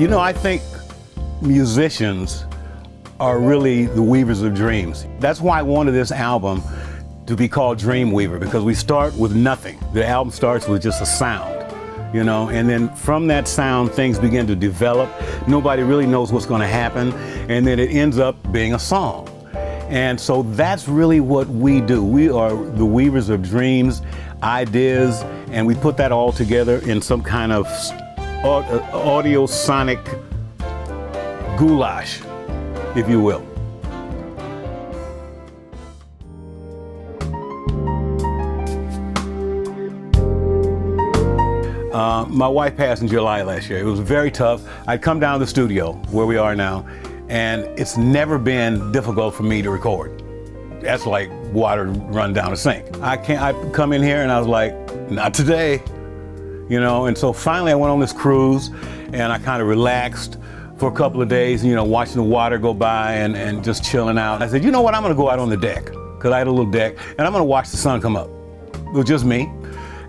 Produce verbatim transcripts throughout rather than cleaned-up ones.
You know, I think musicians are really the weavers of dreams. That's why I wanted this album to be called DreamWeaver, because we start with nothing. The album starts with just a sound, you know, and then from that sound things begin to develop. Nobody really knows what's going to happen, and then it ends up being a song. And so that's really what we do. We are the weavers of dreams, ideas, and we put that all together in some kind of audio sonic goulash, if you will. Uh, my wife passed in July last year. It was very tough. I'd come down to the studio where we are now, and it's never been difficult for me to record. That's like water run down a sink. I can't, I come in here and I was like, not today, you know? And so finally I went on this cruise and I kind of relaxed for a couple of days, you know, watching the water go by and, and just chilling out. I said, you know what, I'm gonna go out on the deck, because I had a little deck, and I'm gonna watch the sun come up. It was just me.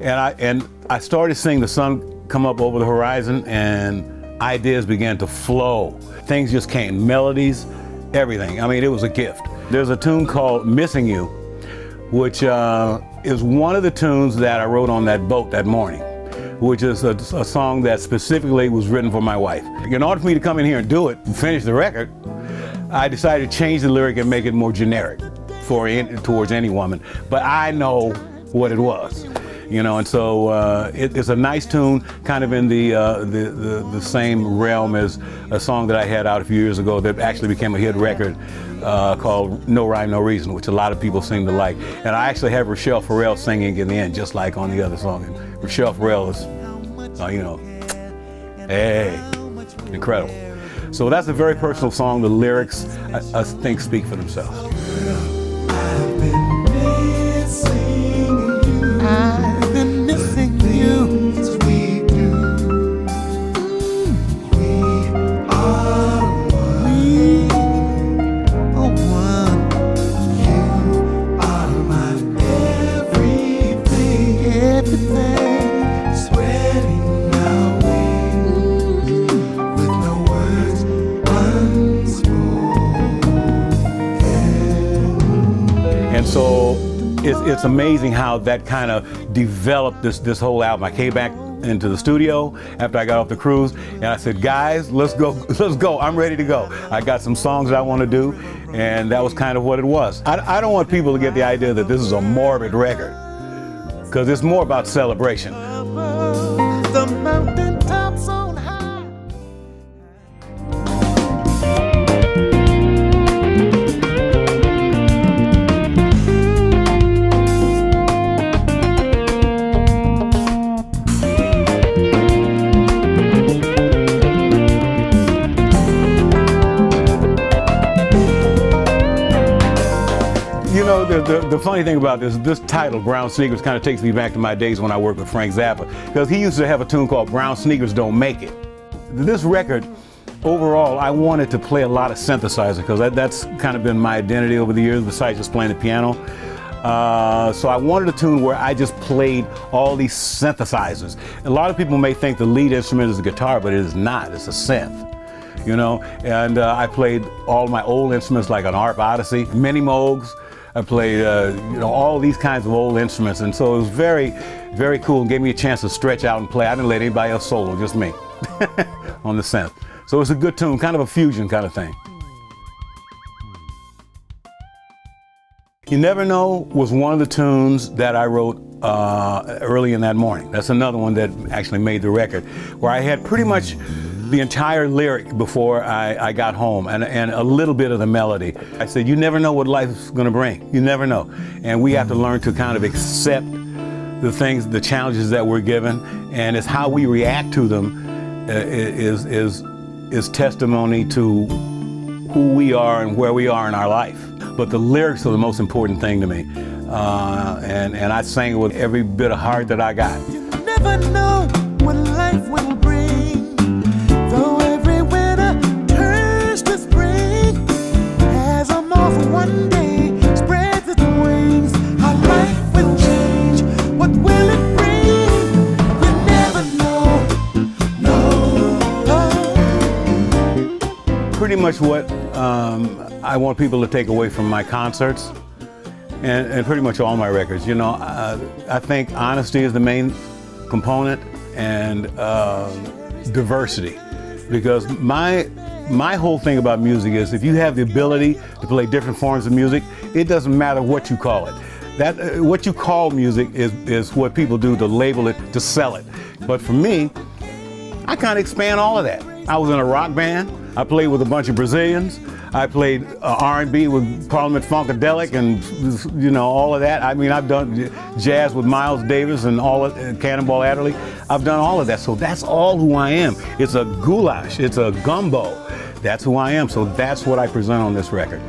And I, and I started seeing the sun come up over the horizon, and ideas began to flow. Things just came, melodies, everything. I mean, it was a gift. There's a tune called Missing You, which uh, is one of the tunes that I wrote on that boat that morning, which is a, a song that specifically was written for my wife. In order for me to come in here and do it, finish the record, I decided to change the lyric and make it more generic for towards any woman. But I know what it was. You know, and so uh, it, it's a nice tune, kind of in the, uh, the, the the same realm as a song that I had out a few years ago that actually became a hit record uh, called No Rhyme No Reason, which a lot of people seem to like. And I actually have Rochelle Farrell singing in the end, just like on the other song. And Rochelle Farrell is, uh, you know, hey, incredible. So that's a very personal song. The lyrics, I, I think, speak for themselves. I It's, it's amazing how that kind of developed this, this whole album. I came back into the studio after I got off the cruise, and I said, guys, let's go, let's go, I'm ready to go. I got some songs that I want to do, and that was kind of what it was. I, I don't want people to get the idea that this is a morbid record, because it's more about celebration. The, the funny thing about this, this title, Brown Sneakers, kind of takes me back to my days when I worked with Frank Zappa, because he used to have a tune called Brown Sneakers Don't Make It. This record, overall, I wanted to play a lot of synthesizer, because that, that's kind of been my identity over the years, besides just playing the piano. Uh, so I wanted a tune where I just played all these synthesizers. A lot of people may think the lead instrument is a guitar, but it is not, it's a synth. You know, and uh, I played all my old instruments like an A R P Odyssey, Minimoogs. I played, uh, you know, all these kinds of old instruments, and so it was very, very cool. It gave me a chance to stretch out and play. I didn't let anybody else solo, just me on the synth. So it's a good tune, kind of a fusion kind of thing. You Never Know was one of the tunes that I wrote uh, early in that morning. That's another one that actually made the record, where I had pretty much the entire lyric before I, I got home, and, and a little bit of the melody. I said, you never know what life's gonna bring. You never know. And we have to learn to kind of accept the things, the challenges that we're given, and it's how we react to them uh, is, is, is testimony to who we are and where we are in our life. But the lyrics are the most important thing to me. Uh, and, and I sang it with every bit of heart that I got. You never know what life will bring. One day spreads its wings, our life will change. What will it bring? You never know, no, no. much what um, I want people to take away from my concerts and, and pretty much all my records. You know, uh, I think honesty is the main component, and uh, diversity, because my my whole thing about music is if you have the ability to play different forms of music, it doesn't matter what you call it. That uh, what you call music is is what people do to label it, to sell it. But for me, I kind of expand all of that. I was in a rock band. I played with a bunch of Brazilians. I played uh, R and B with Parliament-Funkadelic, and you know, all of that. I mean, I've done jazz with Miles Davis and all of, and Cannonball Adderley. I've done all of that, so that's all who I am. It's a goulash, it's a gumbo. That's who I am, so that's what I present on this record.